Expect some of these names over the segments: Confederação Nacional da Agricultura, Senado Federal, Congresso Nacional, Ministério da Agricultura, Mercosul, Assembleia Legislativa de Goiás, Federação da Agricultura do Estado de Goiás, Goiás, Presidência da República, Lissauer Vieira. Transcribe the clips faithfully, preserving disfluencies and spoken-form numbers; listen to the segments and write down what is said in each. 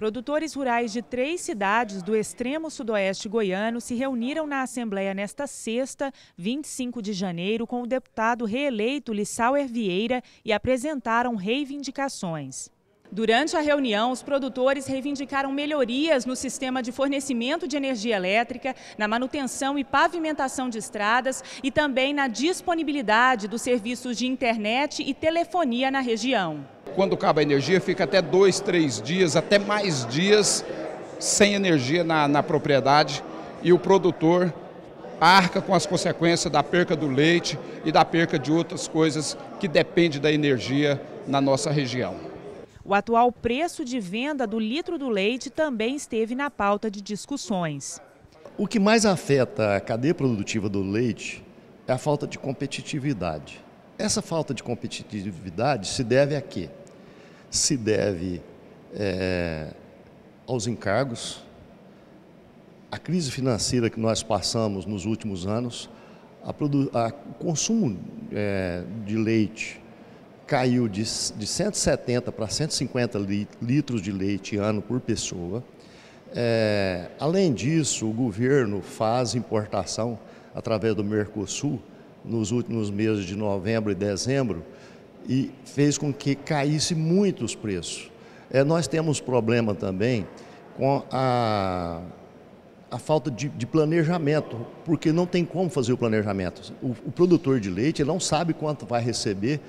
Produtores rurais de três cidades do extremo sudoeste goiano se reuniram na Assembleia nesta sexta, vinte e cinco de janeiro, com o deputado reeleito Lissauer Vieira e apresentaram reivindicações. Durante a reunião, os produtores reivindicaram melhorias no sistema de fornecimento de energia elétrica, na manutenção e pavimentação de estradas e também na disponibilidade dos serviços de internet e telefonia na região. Quando acaba a energia, fica até dois, três dias, até mais dias sem energia na, na propriedade, e o produtor arca com as consequências da perca do leite e da perca de outras coisas que dependem da energia na nossa região. O atual preço de venda do litro do leite também esteve na pauta de discussões. O que mais afeta a cadeia produtiva do leite é a falta de competitividade. Essa falta de competitividade se deve a quê? Se deve é, aos encargos, à crise financeira que nós passamos nos últimos anos, ao consumo é, de leite. Caiu de, de cento e setenta para cento e cinquenta litros de leite ano por pessoa. É, além disso, o governo faz importação através do Mercosul nos últimos meses de novembro e dezembro e fez com que caísse muito os preços. É, nós temos problema também com a, a falta de, de planejamento, porque não tem como fazer o planejamento. O, o produtor de leite ele não sabe quanto vai receber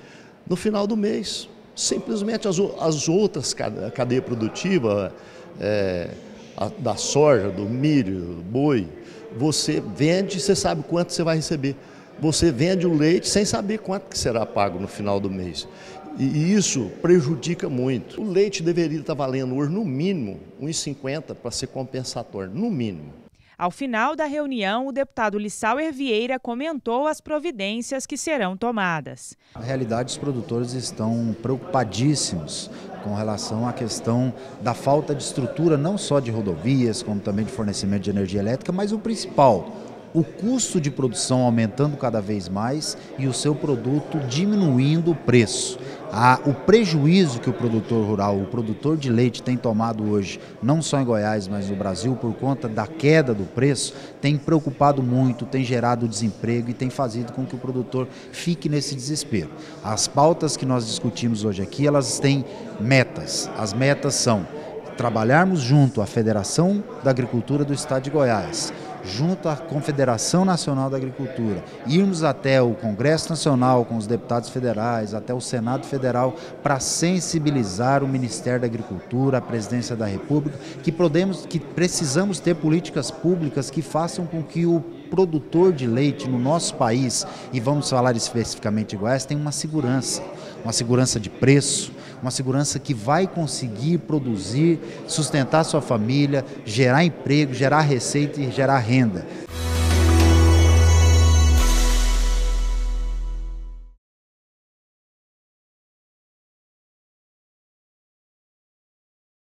no final do mês. Simplesmente as, as outras cadeias produtivas, é, a, da soja, do milho, do boi, você vende, você sabe quanto você vai receber. Você vende o leite sem saber quanto que será pago no final do mês. E isso prejudica muito. O leite deveria estar valendo hoje no mínimo um real e cinquenta centavos para ser compensatório, no mínimo. Ao final da reunião, o deputado Lissauer Vieira comentou as providências que serão tomadas. Na realidade, os produtores estão preocupadíssimos com relação à questão da falta de estrutura, não só de rodovias, como também de fornecimento de energia elétrica, mas o principal, o custo de produção aumentando cada vez mais e o seu produto diminuindo o preço. Ah, o prejuízo que o produtor rural, o produtor de leite tem tomado hoje, não só em Goiás, mas no Brasil, por conta da queda do preço, tem preocupado muito, tem gerado desemprego e tem fazido com que o produtor fique nesse desespero. As pautas que nós discutimos hoje aqui, elas têm metas. As metas são trabalharmos junto à Federação da Agricultura do Estado de Goiás, junto à Confederação Nacional da Agricultura, irmos até o Congresso Nacional com os deputados federais, até o Senado Federal, para sensibilizar o Ministério da Agricultura, a Presidência da República, que, podemos, que precisamos ter políticas públicas que façam com que o produtor de leite no nosso país, e vamos falar especificamente de Goiás, tenha uma segurança, uma segurança de preço, uma segurança que vai conseguir produzir, sustentar sua família, gerar emprego, gerar receita e gerar renda.